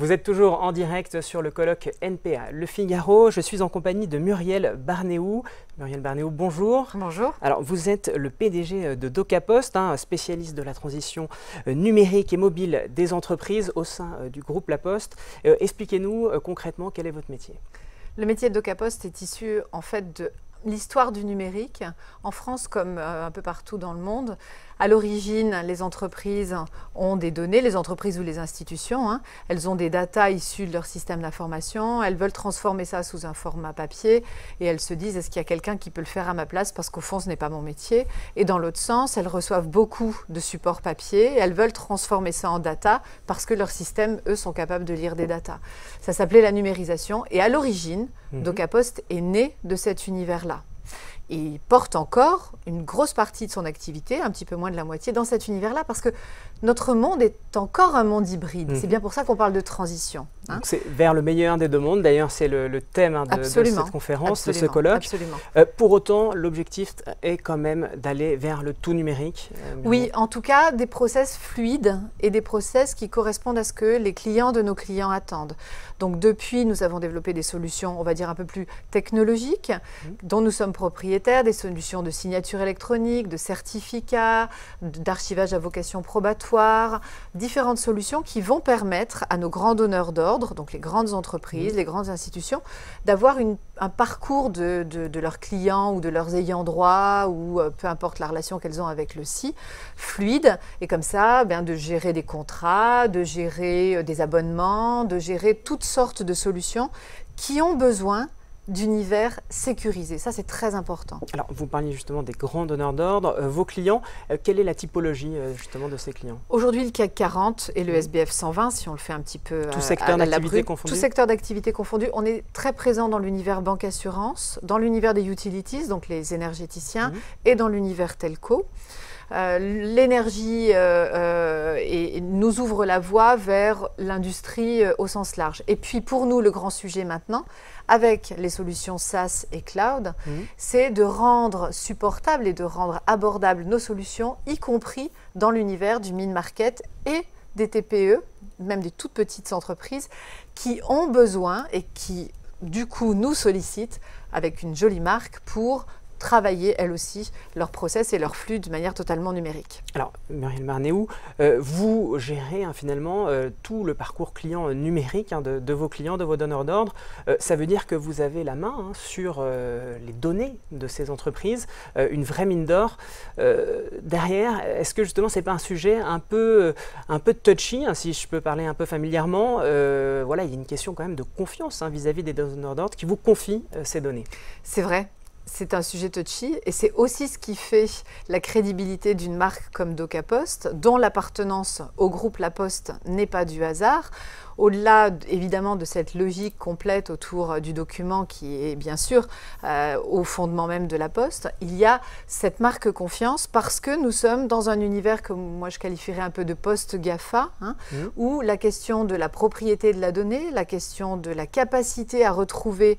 Vous êtes toujours en direct sur le colloque NPA Le Figaro. Je suis en compagnie de Muriel Barneoud. Muriel Barneoud, bonjour. Bonjour. Alors, vous êtes le PDG de DocaPost, spécialiste de la transition numérique et mobile des entreprises au sein du groupe La Poste. Expliquez-nous concrètement quel est votre métier. Le métier de DocaPost est issu en fait de l'histoire du numérique, en France comme un peu partout dans le monde. À l'origine, les entreprises ont des données, les entreprises ou les institutions. Elles ont des data issues de leur système d'information. Elles veulent transformer ça sous un format papier et elles se disent, est-ce qu'il y a quelqu'un qui peut le faire à ma place parce qu'au fond, ce n'est pas mon métier. Et dans l'autre sens, elles reçoivent beaucoup de supports papier et elles veulent transformer ça en data parce que leurs systèmes, eux, sont capables de lire des data. Ça s'appelait la numérisation. Et à l'origine, DocaPost est né de cet univers-là. Et il porte encore une grosse partie de son activité, un petit peu moins de la moitié, dans cet univers-là, parce que notre monde est encore un monde hybride. C'est bien pour ça qu'on parle de transition. C'est vers le meilleur des deux mondes. D'ailleurs, c'est le thème de cette conférence, de ce colloque. Absolument. Pour autant, l'objectif est quand même d'aller vers le tout numérique. Oui, en tout cas, des process fluides et des process qui correspondent à ce que les clients de nos clients attendent. Donc, depuis, nous avons développé des solutions, on va dire, un peu plus technologiques, dont nous sommes propriétaires, des solutions de signature électronique, de certificats, d'archivage à vocation probatoire, différentes solutions qui vont permettre à nos grands donneurs d'ordre, donc les grandes entreprises, les grandes institutions, d'avoir un parcours de leurs clients ou de leurs ayants droit ou peu importe la relation qu'elles ont avec le SI, fluide, et comme ça de gérer des contrats, de gérer des abonnements, de gérer toutes sortes de solutions qui ont besoin d'univers sécurisé. Ça, c'est très important. Alors, vous parliez justement des grands donneurs d'ordre. Vos clients, quelle est la typologie justement de ces clients? Aujourd'hui, le CAC 40 et le SBF 120, si on le fait un petit peu tout secteur d'activité confondu. Tout secteur d'activité confondu. On est très présent dans l'univers banque-assurance, dans l'univers des utilities, donc les énergéticiens, et dans l'univers telco. L'énergie nous ouvre la voie vers l'industrie au sens large. Et puis pour nous, le grand sujet maintenant, avec les solutions SaaS et Cloud, c'est de rendre supportables et de rendre abordables nos solutions, y compris dans l'univers du mid-market et des TPE, même des toutes petites entreprises, qui ont besoin et qui, du coup, nous sollicitent avec une jolie marque pour travailler, elles aussi, leurs process et leurs flux de manière totalement numérique. Alors, Muriel Barneoud, vous gérez finalement tout le parcours client numérique de vos clients, de vos donneurs d'ordre. Ça veut dire que vous avez la main sur les données de ces entreprises, une vraie mine d'or. Derrière, est-ce que justement, ce n'est pas un sujet un peu touchy, si je peux parler un peu familièrement? Voilà, il y a une question quand même de confiance vis-à-vis des donneurs d'ordre qui vous confient ces données. C'est vrai. C'est un sujet touchy et c'est aussi ce qui fait la crédibilité d'une marque comme DocaPost, dont l'appartenance au groupe La Poste n'est pas du hasard. Au-delà, évidemment, de cette logique complète autour du document qui est, bien sûr, au fondement même de La Poste, il y a cette marque confiance parce que nous sommes dans un univers que moi je qualifierais un peu de post-GAFA, où la question de la propriété de la donnée, la question de la capacité à retrouver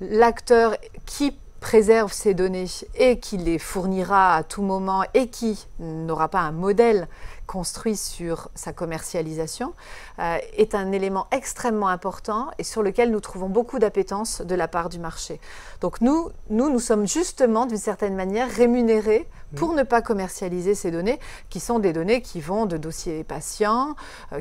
l'acteur qui préserve ces données et qui les fournira à tout moment et qui n'aura pas un modèle construit sur sa commercialisation, est un élément extrêmement important et sur lequel nous trouvons beaucoup d'appétence de la part du marché. Donc nous sommes justement d'une certaine manière rémunérés pour ne pas commercialiser ces données, qui sont des données qui vont de dossiers patients,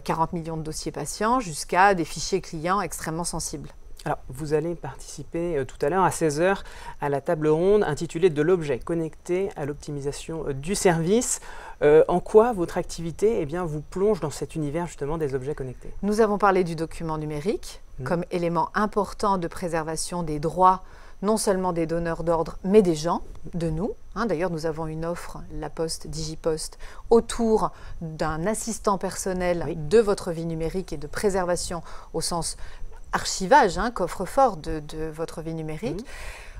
40 millions de dossiers patients, jusqu'à des fichiers clients extrêmement sensibles. Alors, vous allez participer tout à l'heure à 16h à la table ronde intitulée « De l'objet connecté à l'optimisation du service ». En quoi votre activité vous plonge dans cet univers justement des objets connectés? Nous avons parlé du document numérique comme élément important de préservation des droits, non seulement des donneurs d'ordre, mais des gens, de nous. D'ailleurs, nous avons une offre, La Poste, DigiPost, autour d'un assistant personnel de votre vie numérique et de préservation au sens archivage, coffre-fort de votre vie numérique.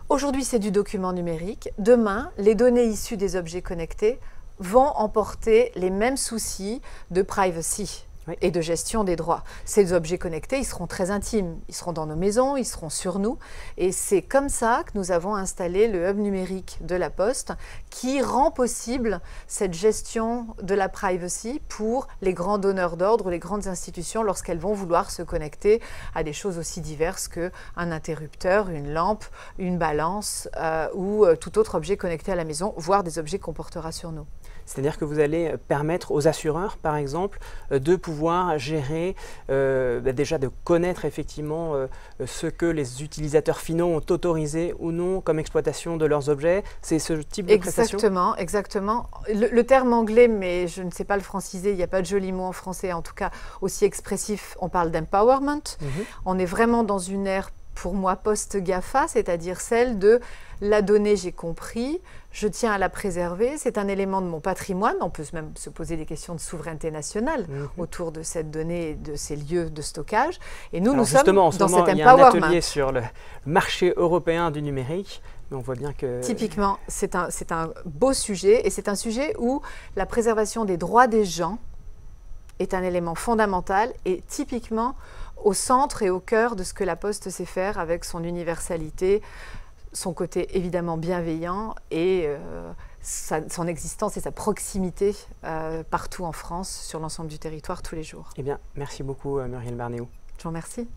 Aujourd'hui, c'est du document numérique. Demain, les données issues des objets connectés vont emporter les mêmes soucis de privacy. oui. et de gestion des droits. Ces objets connectés, ils seront très intimes. Ils seront dans nos maisons, ils seront sur nous. Et c'est comme ça que nous avons installé le hub numérique de La Poste qui rend possible cette gestion de la privacy pour les grands donneurs d'ordre, les grandes institutions, lorsqu'elles vont vouloir se connecter à des choses aussi diverses qu'un interrupteur, une lampe, une balance ou tout autre objet connecté à la maison, voire des objets qu'on portera sur nous. C'est-à-dire que vous allez permettre aux assureurs, par exemple, de pouvoir gérer, déjà de connaître effectivement ce que les utilisateurs finaux ont autorisé ou non comme exploitation de leurs objets. C'est ce type de prestation ? Exactement, exactement. Le terme anglais, mais je ne sais pas le franciser, il n'y a pas de joli mot en français, en tout cas aussi expressif, on parle d'empowerment. Mm-hmm. On est vraiment dans une ère, pour moi, post-GAFA, c'est-à-dire celle de la donnée, j'ai compris, je tiens à la préserver, c'est un élément de mon patrimoine, on peut même se poser des questions de souveraineté nationale autour de cette donnée et de ces lieux de stockage. Et nous, alors nous sommes dans cet empowerment. Il y a un atelier sur le marché européen du numérique. Mais on voit bien que... Typiquement, c'est un beau sujet et c'est un sujet où la préservation des droits des gens est un élément fondamental et typiquement au centre et au cœur de ce que La Poste sait faire avec son universalité, son côté évidemment bienveillant et son existence et sa proximité partout en France, sur l'ensemble du territoire, tous les jours. Eh bien, merci beaucoup Muriel Barneoud. Je vous remercie.